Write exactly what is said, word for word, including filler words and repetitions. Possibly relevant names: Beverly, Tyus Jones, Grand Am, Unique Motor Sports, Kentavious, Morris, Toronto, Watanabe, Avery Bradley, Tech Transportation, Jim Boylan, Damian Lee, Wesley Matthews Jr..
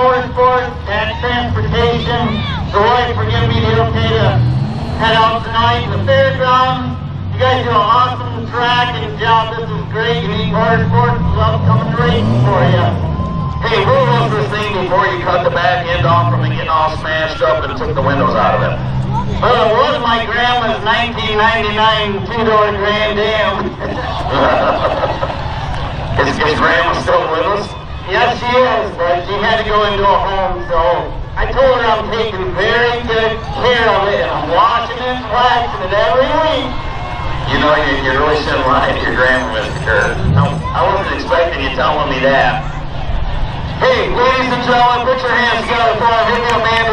Motorsports, Tech Transportation. Roy, forgive me, they don't pay to head out tonight. The fairgrounds, you guys do an awesome track and job. This is great. You need Motorsports, love coming racing for you. Hey, roll up this thing before you cut the back end off from it getting all smashed up and took the windows out of it. Well, it was my grandma's nineteen ninety-nine two-door Grand Am. Is his grandma still with us? Yes, she is, but she had to go into a home, so I told her I'm taking very good care of it, and I'm washing it and waxing it every week. You know, you, you really shouldn't lie to your grandma, Mister Kerr. No, I wasn't expecting you telling me that. Hey, ladies and gentlemen, put your hands together for our video man.